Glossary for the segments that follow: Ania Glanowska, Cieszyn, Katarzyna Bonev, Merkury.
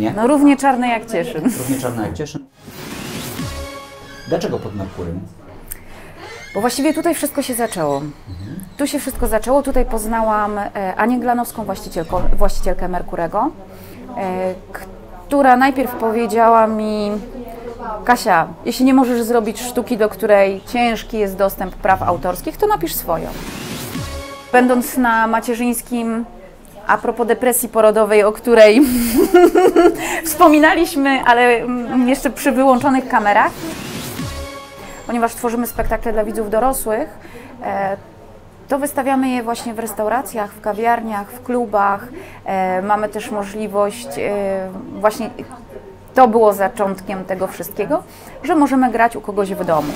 Nie? No równie czarne jak Cieszyn. Równie czarne jak Cieszyn. Dlaczego pod Merkurym? Bo właściwie tutaj wszystko się zaczęło. Tu się wszystko zaczęło. Tutaj poznałam Anię Glanowską, właścicielkę Merkurego, która najpierw powiedziała mi: Kasia, jeśli nie możesz zrobić sztuki, do której ciężki jest dostęp praw autorskich, to napisz swoją. Będąc na macierzyńskim, a propos depresji porodowej, o której wspominaliśmy, ale jeszcze przy wyłączonych kamerach, ponieważ tworzymy spektakle dla widzów dorosłych, to wystawiamy je właśnie w restauracjach, w kawiarniach, w klubach. Mamy też możliwość właśnie... To było zaczątkiem tego wszystkiego, że możemy grać u kogoś w domu.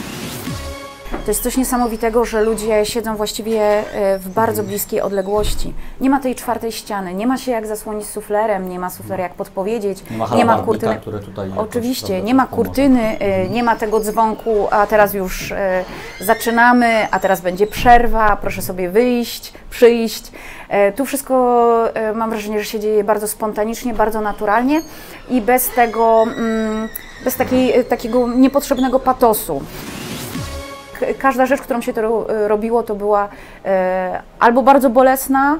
To jest coś niesamowitego, że ludzie siedzą właściwie w bardzo bliskiej odległości. Nie ma tej czwartej ściany, nie ma się jak zasłonić suflerem, nie ma sufler jak podpowiedzieć, nie ma kurtyny. Oczywiście, nie ma kurtyny, nie ma tego dzwonku, a teraz już zaczynamy, a teraz będzie przerwa, proszę sobie wyjść, przyjść. Tu wszystko mam wrażenie, że się dzieje bardzo spontanicznie, bardzo naturalnie i bez tego, bez takiego niepotrzebnego patosu. Każda rzecz, którą się to robiło, to była albo bardzo bolesna,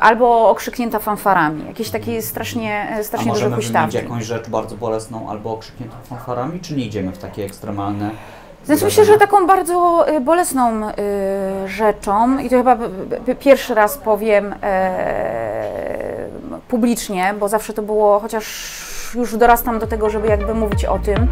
albo okrzyknięta fanfarami. Jakieś takie strasznie duże huśtawki. A możemy jakąś rzecz bardzo bolesną albo okrzykniętą fanfarami, czy nie idziemy w takie ekstremalne? Znaczy myślę, że taką bardzo bolesną rzeczą, i to chyba pierwszy raz powiem publicznie, bo zawsze to było, chociaż już dorastam do tego, żeby jakby mówić o tym.